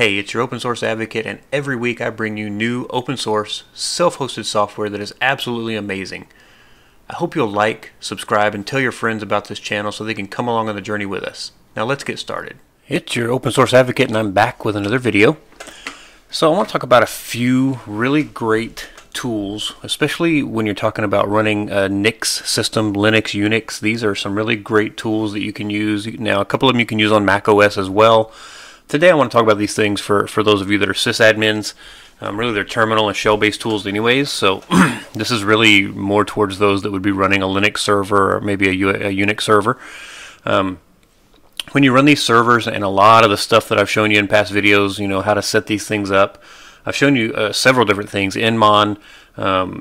Hey, it's your open source advocate, and every week I bring you new open source, self-hosted software that is absolutely amazing. I hope you'll like, subscribe, and tell your friends about this channel so they can come along on the journey with us. Now let's get started. It's your open source advocate, and I'm back with another video. So I want to talk about a few really great tools, especially when you're talking about running a Nix system, Linux, Unix. These are some really great tools that you can use. Now, a couple of them you can use on macOS as well. Today I want to talk about these things for those of you that are sysadmins. Really they're terminal and shell-based tools anyways, so this is really more towards those that would be running a Linux server or maybe a Unix server. When you run these servers, and a lot of the stuff that I've shown you in past videos, you know, how to set these things up. I've shown you several different things, nmon,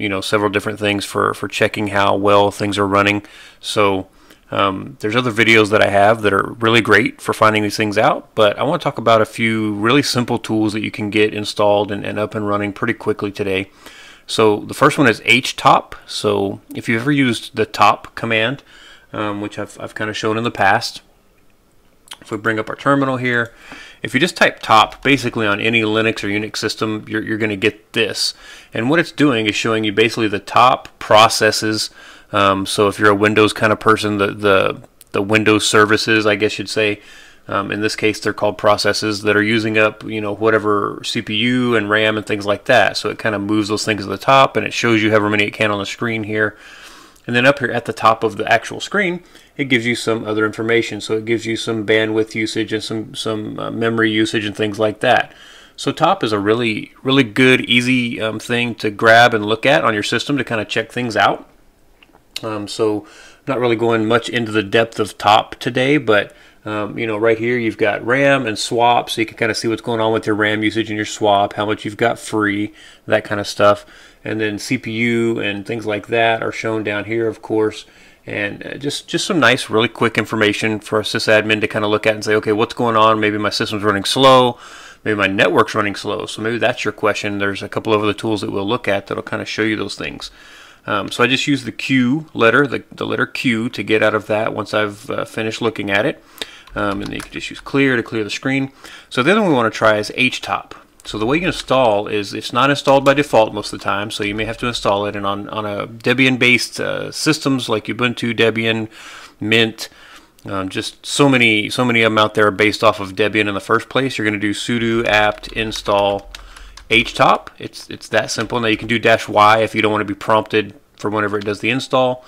you know, several different things for checking how well things are running. So there's other videos that I have that are really great for finding these things out, but I want to talk about a few really simple tools that you can get installed and up and running pretty quickly today. So the first one is htop. So if you've ever used the top command, which I've kind of shown in the past, if we bring up our terminal here, if you just type top basically on any Linux or Unix system, you're going to get this. And what it's doing is showing you basically the top processes. So if you're a Windows kind of person, the Windows services, I guess you'd say, in this case they're called processes, that are using up, you know, whatever CPU and RAM and things like that. So it kind of moves those things to the top, and it shows you however many it can on the screen here. And then up here at the top of the actual screen, it gives you some other information. So it gives you some bandwidth usage and some memory usage and things like that. So top is a really, really good, easy thing to grab and look at on your system to kind of check things out. So not really going much into the depth of top today, but you know, right here you've got RAM and swap, so you can kind of see what's going on with your RAM usage and your swap, how much you've got free, that kind of stuff. And then CPU and things like that are shown down here, of course. And just some nice, really quick information for a sysadmin to kind of look at and say, okay, what's going on? Maybe my system's running slow. Maybe my network's running slow. So maybe that's your question. There's a couple of other tools that we'll look at that'll kind of show you those things. So I just use the Q letter, the letter Q, to get out of that once I've finished looking at it. And then you can just use clear to clear the screen. So the other one we want to try is htop. So the way you install is, it's not installed by default most of the time, so you may have to install it. And on a Debian-based systems like Ubuntu, Debian, Mint, just so many of them out there are based off of Debian in the first place. You're going to do sudo apt install htop. It's that simple. Now you can do -y if you don't want to be prompted for whenever it does the install.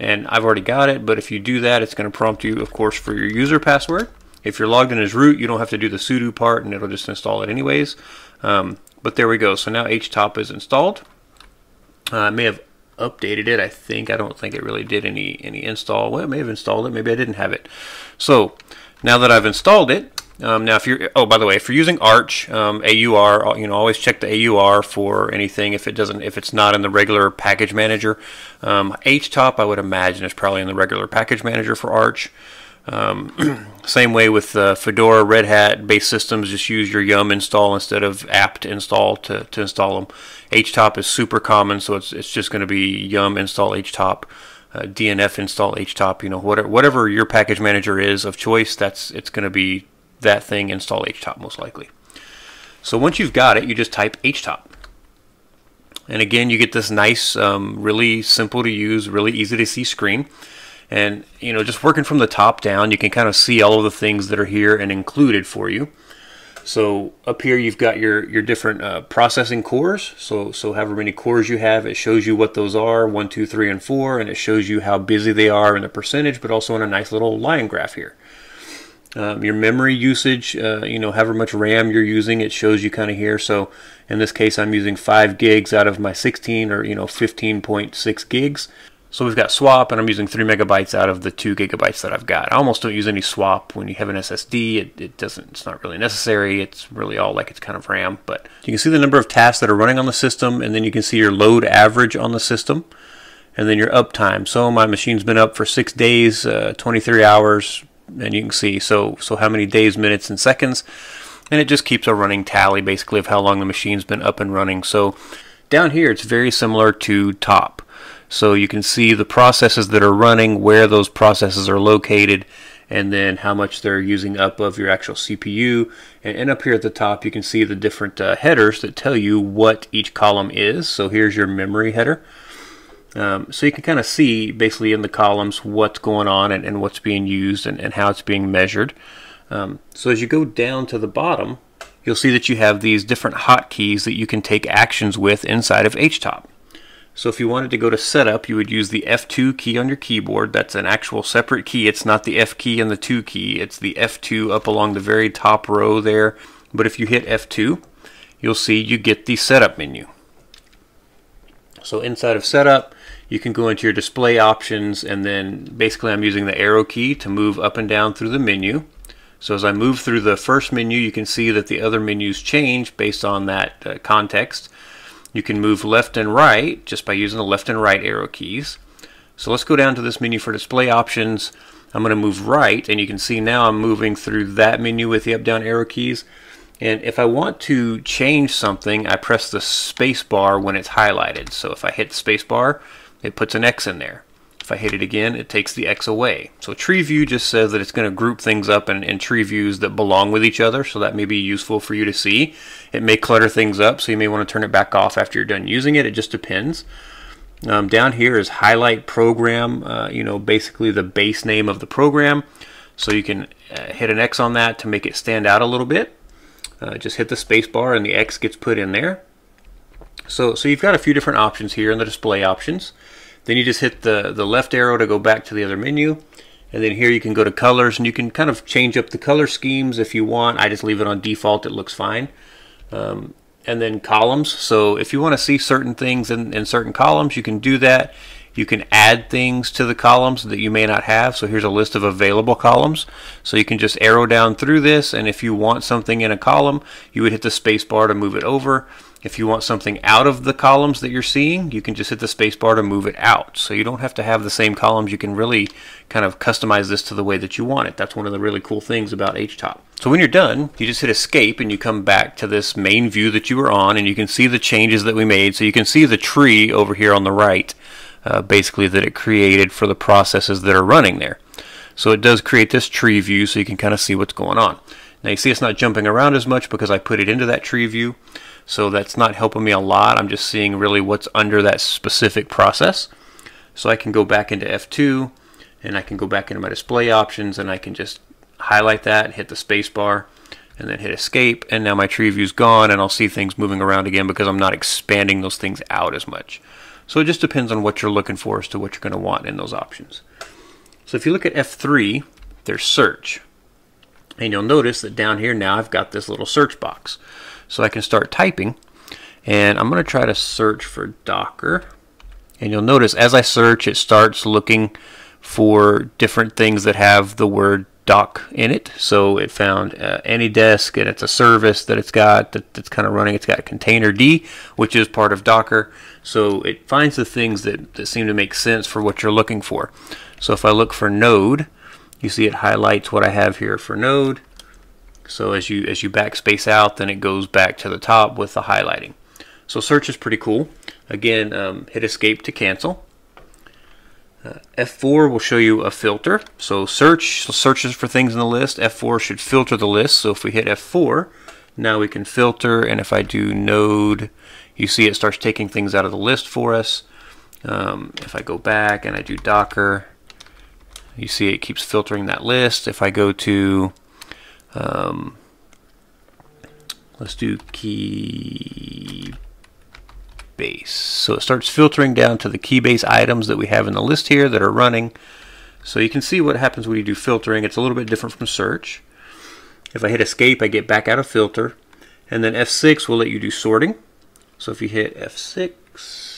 And I've already got it, but if you do that, it's going to prompt you, of course, for your user password. If you're logged in as root, you don't have to do the sudo part, and it'll just install it anyways. But there we go. So now htop is installed. I may have updated it, I think. I don't think it really did any install. Well, I may have installed it. Maybe I didn't have it. So now that I've installed it, now if you're, oh, by the way, if you're using Arch, AUR, you know, always check the AUR for anything if it's not in the regular package manager. Htop, I would imagine, is probably in the regular package manager for Arch. Same way with Fedora, Red Hat based systems, just use your YUM install instead of apt install to install them. Htop is super common, so it's just going to be YUM install htop, DNF install htop, you know, whatever your package manager is of choice, it's going to be that thing, install htop most likely. So once you've got it, you just type htop. And again, you get this nice, really simple to use, really easy to see screen. And, you know, just working from the top down, you can kind of see all of the things that are here and included for you. So up here, you've got your different processing cores. So however many cores you have, it shows you what those are, 1, 2, 3, and 4. And it shows you how busy they are and the percentage, but also in a nice little line graph here. Your memory usage, you know, however much RAM you're using, it shows you kind of here. So in this case, I'm using 5 gigs out of my 16, or, you know, 15.6 gigs. So we've got swap, and I'm using 3 MB out of the 2 GB that I've got. I almost don't use any swap when you have an SSD. It's not really necessary. It's really all like it's kind of RAM. But you can see the number of tasks that are running on the system, and then you can see your load average on the system, and then your uptime. So my machine's been up for 6 days, 23 hours, and you can see so how many days, minutes, and seconds, and it just keeps a running tally basically of how long the machine's been up and running. So down here, it's very similar to top. So you can see the processes that are running, where those processes are located, and then how much they're using up of your actual CPU. And up here at the top, you can see the different headers that tell you what each column is. So here's your memory header. So you can kind of see basically in the columns what's going on and what's being used and how it's being measured. So as you go down to the bottom, you'll see that you have these different hotkeys that you can take actions with inside of htop. So if you wanted to go to setup, you would use the F2 key on your keyboard. That's an actual separate key. It's not the F key and the 2 key. It's the F2 up along the very top row there. But if you hit F2, you'll see you get the setup menu. So inside of setup, you can go into your display options, and then basically I'm using the arrow key to move up and down through the menu. So as I move through the first menu, you can see that the other menus change based on that context. You can move left and right just by using the left and right arrow keys. So let's go down to this menu for display options. I'm going to move right, and you can see now I'm moving through that menu with the up-down arrow keys. And if I want to change something, I press the space bar when it's highlighted. So if I hit space bar, it puts an X in there. If I hit it again, it takes the X away. So tree view just says that it's going to group things up in tree views that belong with each other. So that may be useful for you to see. It may clutter things up, so you may want to turn it back off after you're done using it. It just depends. Down here is highlight program, basically the base name of the program. So you can hit an X on that to make it stand out a little bit. Just hit the space bar and the X gets put in there. So you've got a few different options here in the display options. Then you just hit the left arrow to go back to the other menu. And then here you can go to colors, and you can kind of change up the color schemes if you want. I just leave it on default. It looks fine. And then columns. So if you want to see certain things in certain columns, you can do that. You can add things to the columns that you may not have. So here's a list of available columns. So you can just arrow down through this, and if you want something in a column, you would hit the space bar to move it over. If you want something out of the columns that you're seeing, you can just hit the space bar to move it out. So you don't have to have the same columns. You can really kind of customize this to the way that you want it. That's one of the really cool things about htop. So when you're done, you just hit escape and you come back to this main view that you were on, and you can see the changes that we made. So you can see the tree over here on the right. Basically that it created for the processes that are running there. So it does create this tree view, so you can kind of see what's going on. Now you see it's not jumping around as much because I put it into that tree view, so that's not helping me a lot. I'm just seeing really what's under that specific process. So I can go back into F2, and I can go back into my display options, and I can just highlight that, hit the space bar, and then hit escape, and now my tree view's gone, and I'll see things moving around again because I'm not expanding those things out as much. So it just depends on what you're looking for as to what you're going to want in those options. So if you look at F3, there's search. And you'll notice that down here now I've got this little search box. So I can start typing. And I'm going to try to search for Docker. And you'll notice as I search, it starts looking for different things that have the word doc in it. So it found AnyDesk, and it's a service that it's got that's kind of running. It's got containerd, which is part of Docker. So it finds the things that seem to make sense for what you're looking for. So if I look for Node, you see it highlights what I have here for Node. So as you backspace out, then it goes back to the top with the highlighting. So search is pretty cool. Again, hit escape to cancel. F4 will show you a filter. So searches for things in the list. F4 should filter the list. So if we hit F4, now we can filter. And if I do Node, you see it starts taking things out of the list for us. If I go back and I do Docker, you see it keeps filtering that list. If I go to, let's do Keybase. So it starts filtering down to the Keybase items that we have in the list here that are running. So you can see what happens when you do filtering. It's a little bit different from search. If I hit escape, I get back out of filter. And then F6 will let you do sorting. So if you hit F6,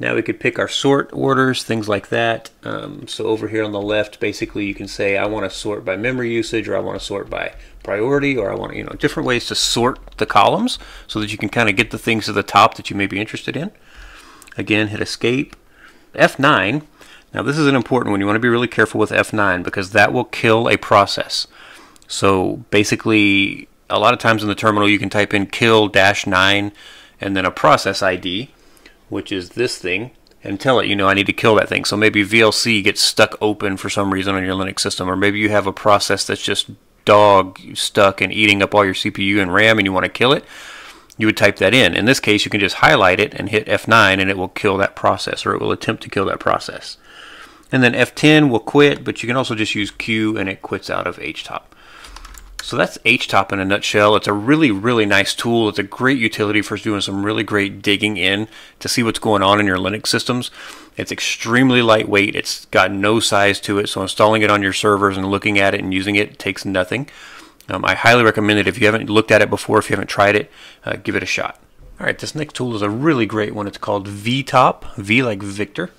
now we could pick our sort orders, things like that. So over here on the left, basically you can say I want to sort by memory usage, or I want to sort by priority, or I want to, different ways to sort the columns so that you can kind of get the things to the top that you may be interested in. Again, hit escape. F9, now this is an important one. You want to be really careful with F9 because that will kill a process. So basically, a lot of times in the terminal, you can type in kill -9 and then a process ID, which is this thing. and tell it, you know, I need to kill that thing. So maybe VLC gets stuck open for some reason on your Linux system, or maybe you have a process that's just dog stuck and eating up all your CPU and RAM and you want to kill it. You would type that in. In this case, you can just highlight it and hit F9 and it will kill that process, or it will attempt to kill that process. And then F10 will quit, but you can also just use Q and it quits out of htop. So that's htop in a nutshell. It's a really, really nice tool. It's a great utility for doing some really great digging in to see what's going on in your Linux systems. It's extremely lightweight. It's got no size to it, so installing it on your servers and looking at it and using it takes nothing. I highly recommend it. If you haven't looked at it before, if you haven't tried it, give it a shot. All right, this next tool is a really great one. It's called VTOP, V like Victor.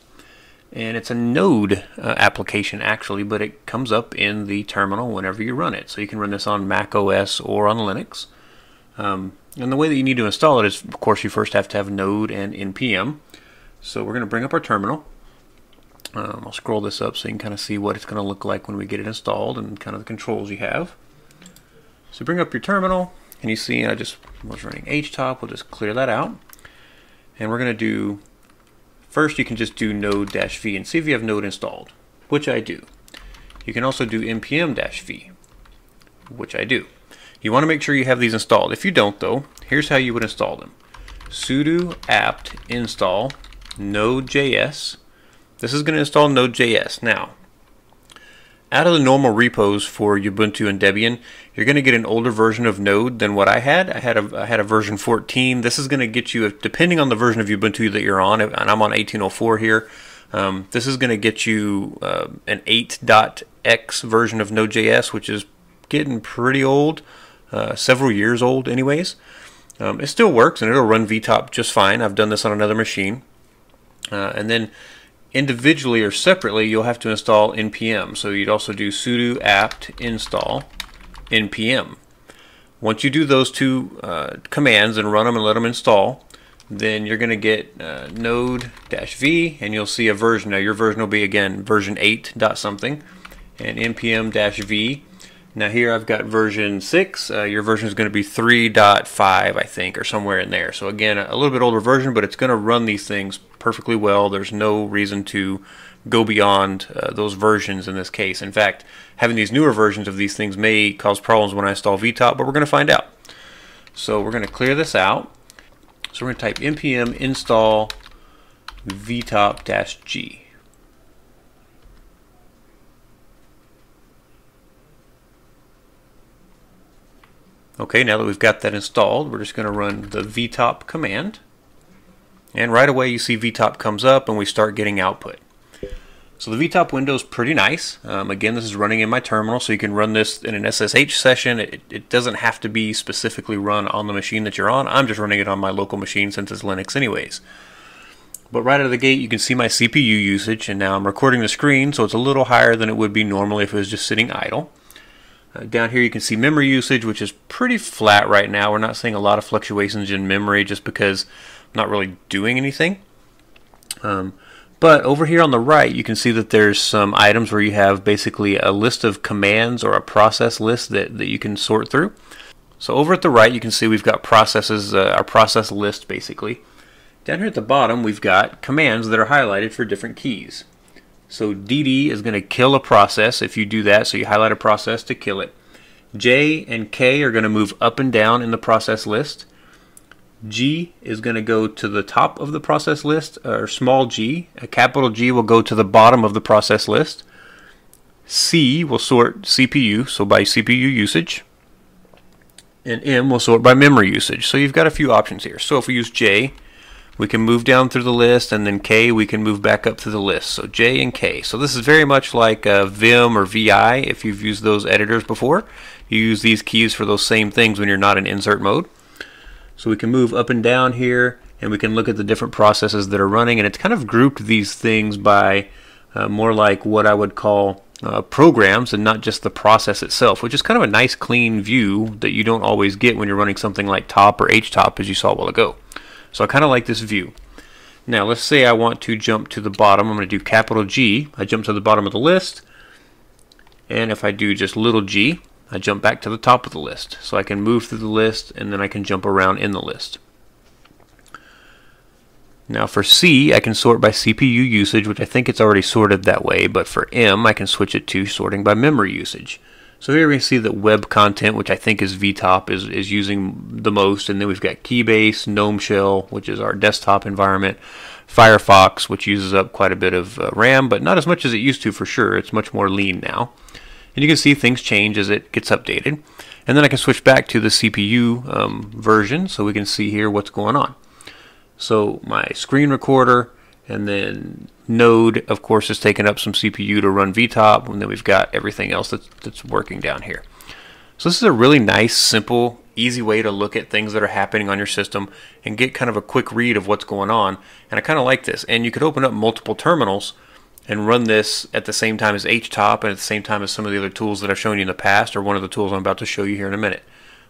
And it's a Node application, actually, but it comes up in the terminal whenever you run it. So you can run this on macOS or on Linux. And the way that you need to install it is, of course, you first have to have Node and npm. So we're going to bring up our terminal. I'll scroll this up so you can kind of see what it's going to look like when we get it installed and kind of the controls you have. So bring up your terminal, and you see I just was running htop. We'll just clear that out. And we're going to do... First, you can just do node-v and see if you have Node installed, which I do. You can also do npm-v, which I do. You want to make sure you have these installed. If you don't, though, here's how you would install them. Sudo apt install node.js. This is going to install node.js. Now, out of the normal repos for Ubuntu and Debian, you're going to get an older version of Node than what I had. I had a version 14. This is going to get you, depending on the version of Ubuntu that you're on, and I'm on 18.04 here, this is going to get you an 8.x version of Node.js, which is getting pretty old, several years old anyways. It still works, and it'll run VTOP just fine. I've done this on another machine. And then individually or separately, you'll have to install npm. So you'd also do sudo apt install npm. Once you do those two commands and run them and let them install, then you're going to get node-v, and you'll see a version. Now your version will be, again, version 8 dot something, and npm-v. Now here I've got version 6. Your version is going to be 3.5, I think, or somewhere in there. So again, a little bit older version, but it's going to run these things perfectly well. There's no reason to go beyond those versions in this case. In fact, having these newer versions of these things may cause problems when I install VTOP, but we're going to find out. So we're going to clear this out. So we're going to type npm install vtop-g. Okay, now that we've got that installed, we're just going to run the VTOP command. And right away you see VTOP comes up and we start getting output. So the VTOP window is pretty nice. Again, this is running in my terminal, so you can run this in an SSH session. It doesn't have to be specifically run on the machine that you're on. I'm just running it on my local machine since it's Linux anyways. But right out of the gate you can see my CPU usage, and now I'm recording the screen, so it's a little higher than it would be normally if it was just sitting idle. Down here you can see memory usage, which is pretty flat right now. We're not seeing a lot of fluctuations in memory just because I'm not really doing anything. But over here on the right you can see that there's some items where you have basically a list of commands or a process list that you can sort through. So over at the right you can see we've got processes, our process list basically. Down here at the bottom we've got commands that are highlighted for different keys. So DD is going to kill a process if you do that, so you highlight a process to kill it. J and K are going to move up and down in the process list. G is going to go to the top of the process list, or small g. A capital G will go to the bottom of the process list. C will sort CPU, so by CPU usage. And M will sort by memory usage. So you've got a few options here. So if we use J, we can move down through the list, and then K we can move back up through the list. So J and K. So this is very much like Vim or VI if you've used those editors before. You use these keys for those same things when you're not in insert mode. So we can move up and down here, and we can look at the different processes that are running, and it's kind of grouped these things by more like what I would call programs and not just the process itself, which is kind of a nice clean view that you don't always get when you're running something like TOP or HTOP as you saw a while ago. So I kind of like this view. Now let's say I want to jump to the bottom. I'm going to do capital G. I jump to the bottom of the list. And if I do just little g, I jump back to the top of the list. So I can move through the list, and then I can jump around in the list. Now for C, I can sort by CPU usage, which I think it's already sorted that way, but for M, I can switch it to sorting by memory usage. So here we see that web content, which I think is VTOP, is using the most, and then we've got Keybase, Gnome Shell, which is our desktop environment, Firefox, which uses up quite a bit of RAM, but not as much as it used to for sure. It's much more lean now. And you can see things change as it gets updated. And then I can switch back to the CPU version, so we can see here what's going on. So my screen recorder, and then Node, of course, is taking up some CPU to run VTOP, and then we've got everything else that's working down here. So this is a really nice, simple, easy way to look at things that are happening on your system and get kind of a quick read of what's going on. And I kind of like this. And you could open up multiple terminals and run this at the same time as htop and at the same time as some of the other tools that I've shown you in the past, or one of the tools I'm about to show you here in a minute.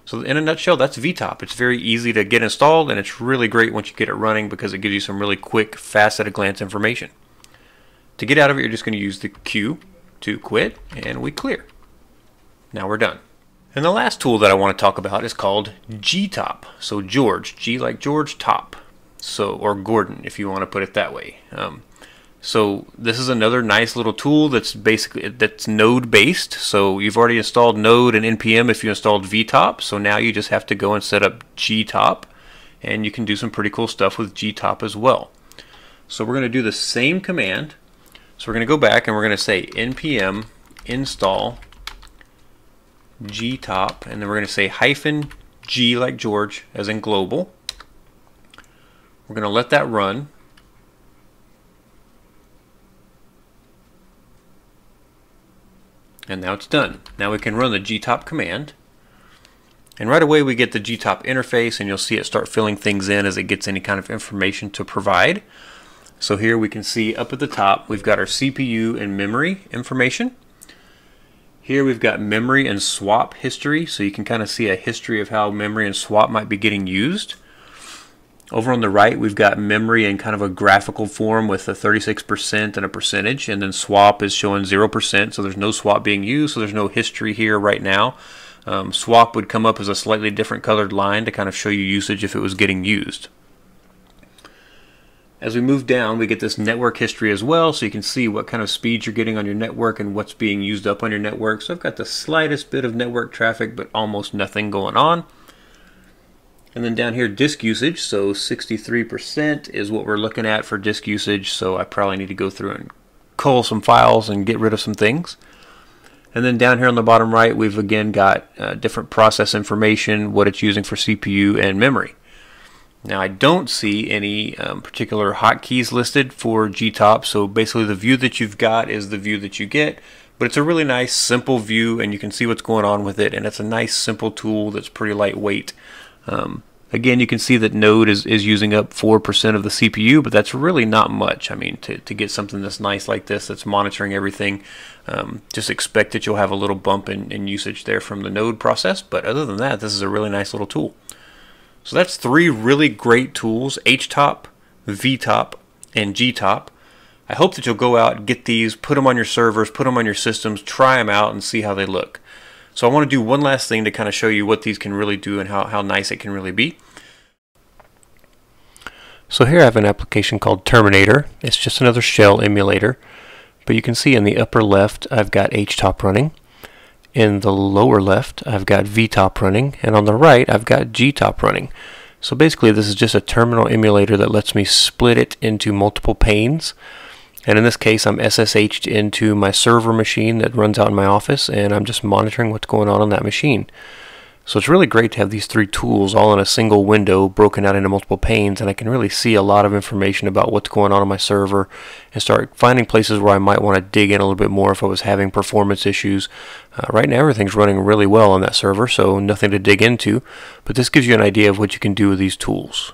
So in a nutshell, that's VTOP. It's very easy to get installed, and it's really great once you get it running because it gives you some really quick, fast-at-a-glance information. To get out of it, you're just going to use the Q to quit, and we clear. Now we're done. And the last tool that I want to talk about is called GTOP. So George, G like George, top. So, or Gordon, if you want to put it that way. So this is another nice little tool that's basically Node based. So you've already installed Node and npm if you installed VTOP. So now you just have to go and set up GTOP, and you can do some pretty cool stuff with GTOP as well. So we're going to do the same command. So we're going to go back and we're going to say npm install GTOP, and then we're going to say -G like George as in global. We're going to let that run. And now it's done. Now we can run the GTOP command. And right away we get the GTOP interface, and you'll see it start filling things in as it gets any kind of information to provide. So here we can see up at the top we've got our CPU and memory information. Here we've got memory and swap history, so you can kind of see a history of how memory and swap might be getting used. Over on the right, we've got memory in kind of a graphical form with a 36% and a percentage, and then swap is showing 0%, so there's no swap being used, so there's no history here right now. Swap would come up as a slightly different colored line to kind of show you usage if it was getting used. As we move down, we get this network history as well, so you can see what kind of speeds you're getting on your network and what's being used up on your network. So I've got the slightest bit of network traffic, but almost nothing going on. And then down here, disk usage, so 63% is what we're looking at for disk usage, so I probably need to go through and cull some files and get rid of some things. And then down here on the bottom right, we've again got different process information, what it's using for CPU and memory. Now I don't see any particular hotkeys listed for GTOP, so basically the view that you've got is the view that you get. But it's a really nice, simple view, and you can see what's going on with it, and it's a nice, simple tool that's pretty lightweight. Again, you can see that Node is using up 4% of the CPU, but that's really not much. I mean, to get something that's nice like this, that's monitoring everything, just expect that you'll have a little bump in usage there from the Node process. But other than that, this is a really nice little tool. So that's three really great tools, htop, vtop, and gtop. I hope that you'll go out, get these, put them on your servers, put them on your systems, try them out, and see how they look. So I want to do one last thing to kind of show you what these can really do and how nice it can really be. So here I have an application called Terminator. It's just another shell emulator. But you can see in the upper left, I've got htop running. In the lower left, I've got vtop running. And on the right, I've got gtop running. So basically, this is just a terminal emulator that lets me split it into multiple panes. And in this case, I'm SSH'd into my server machine that runs out in my office, and I'm just monitoring what's going on that machine. So it's really great to have these three tools all in a single window broken out into multiple panes, and I can really see a lot of information about what's going on my server and start finding places where I might want to dig in a little bit more if I was having performance issues. Right now everything's running really well on that server, so nothing to dig into, but this gives you an idea of what you can do with these tools.